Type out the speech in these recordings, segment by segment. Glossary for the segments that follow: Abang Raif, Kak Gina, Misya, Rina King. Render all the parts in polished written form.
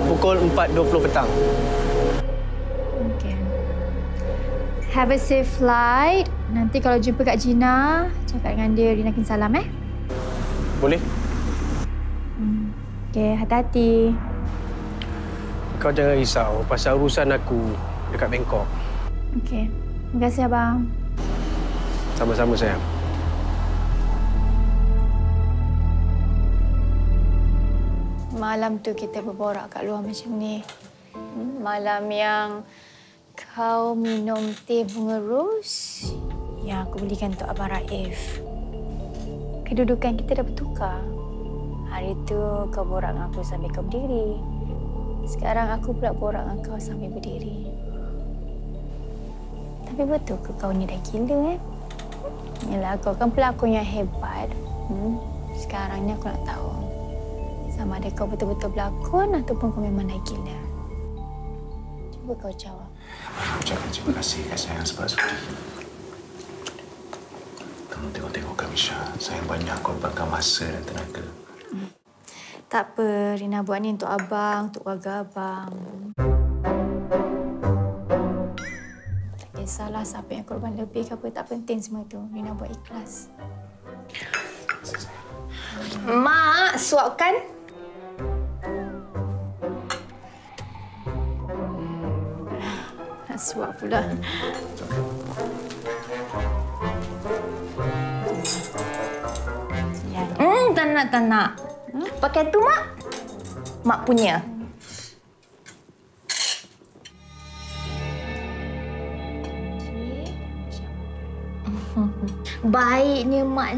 esok pukul 4.20 petang. Okay. Have a safe flight. Nanti kalau jumpa Kak Gina, cakap dengan dia Rina King salam, eh? Boleh. Okay, hati-hati. Kau jangan risau pasal urusan aku dekat Bangkok. Okey. Terima kasih, abang. Sama-sama, sayang. Malam tu kita berborak kat luar macam ni. Malam yang kau minum teh bunga ros yang aku belikan untuk Abang Raif. Kedudukan kita dah bertukar. Hari tu kau borak dengan aku sambil kau berdiri. Sekarang aku pula borak dengan kau sambil berdiri. Tapi betul ke kau ni dah gila, eh? Yalah, kau kan pelakon yang hebat. Sekarang ni aku nak tahu. Sama ada kau betul-betul berlakon ataupun kau memang dah gila. Cuba kau jawab. Aku ucapkan terima kasih, Kak Sayang, sebab sudi. Kamu tengok-tengok Kak Misya. Sayang banyak korbankan masa dan tenaga. Tak apa, Rina buat ni untuk abang, untuk keluarga abang. Tak kisahlah siapa yang korban lebih ke apa, tak penting semua tu. Rina buat ikhlas. Mak, suapkan. Suap pula. Tak nak. Pakai tu, Mak. Mak punya. Baiknya Mak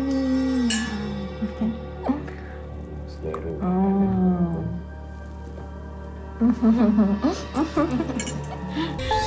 ni.